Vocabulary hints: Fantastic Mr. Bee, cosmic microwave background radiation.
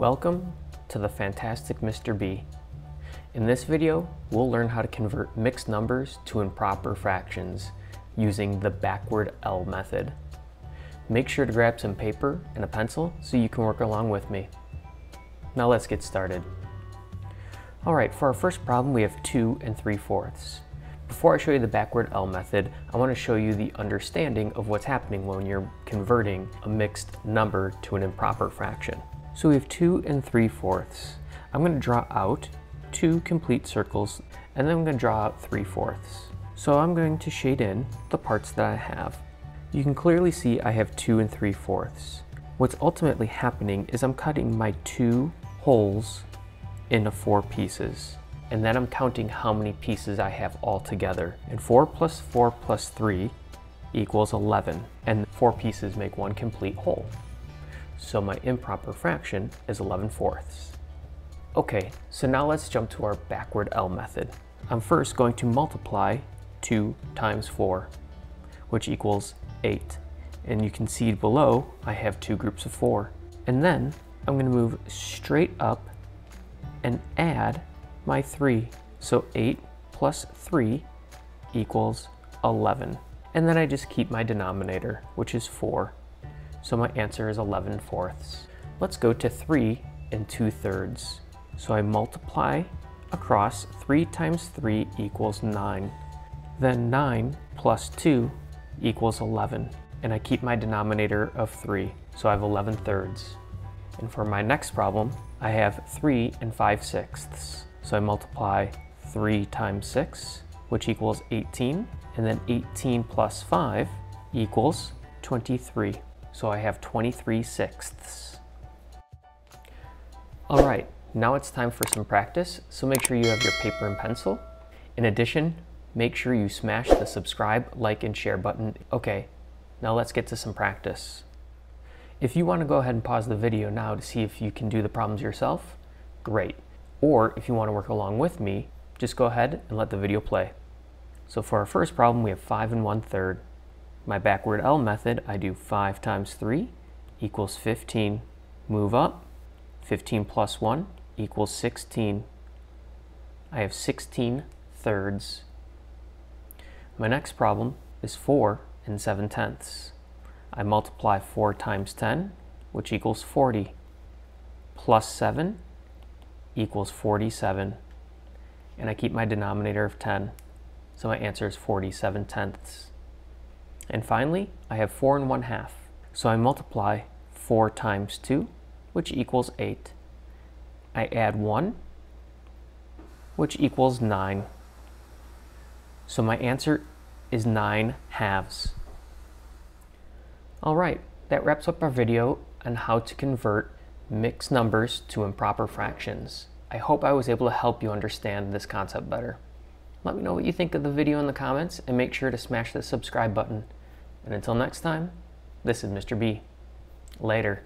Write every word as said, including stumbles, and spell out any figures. Welcome to the Fantastic Mister Bee. In this video, we'll learn how to convert mixed numbers to improper fractions using the backward L method. Make sure to grab some paper and a pencil so you can work along with me. Now let's get started. All right, for our first problem, we have two and three fourths. Before I show you the backward L method, I want to show you the understanding of what's happening when you're converting a mixed number to an improper fraction. So we have two and three fourths. I'm going to draw out two complete circles, and then I'm going to draw out three fourths. So I'm going to shade in the parts that I have. You can clearly see I have two and three fourths. What's ultimately happening is I'm cutting my two holes into four pieces, and then I'm counting how many pieces I have altogether. And four plus four plus three equals eleven, and four pieces make one complete whole. So my improper fraction is eleven fourths. Okay, so now let's jump to our backward L method. I'm first going to multiply two times four, which equals eight. And you can see below, I have two groups of four. And then I'm gonna move straight up and add my three. So eight plus three equals eleven. And then I just keep my denominator, which is four. So my answer is eleven fourths. Let's go to three and two thirds. So I multiply across, three times three equals nine. Then nine plus two equals eleven. And I keep my denominator of three, so I have eleven thirds. And for my next problem, I have three and five sixths. So I multiply three times six, which equals eighteen, and then eighteen plus five equals twenty-three. So I have twenty-three sixths. All right, now it's time for some practice, so make sure you have your paper and pencil. In addition, make sure you smash the subscribe, like, and share button. Okay, now let's get to some practice. If you want to go ahead and pause the video now to see if you can do the problems yourself, great. Or if you want to work along with me, just go ahead and let the video play. So for our first problem, we have five and one third. My backward L method, I do five times three equals fifteen. Move up, fifteen plus one equals sixteen. I have sixteen thirds. My next problem is four and seven tenths. I multiply four times ten, which equals forty, plus seven equals forty-seven. And I keep my denominator of ten, so my answer is forty-seven tenths. And finally, I have four and one half. So I multiply four times two, which equals eight. I add one, which equals nine. So my answer is nine halves. All right, that wraps up our video on how to convert mixed numbers to improper fractions. I hope I was able to help you understand this concept better. Let me know what you think of the video in the comments, and make sure to smash the subscribe button. And until next time, this is Mister Bee. Later.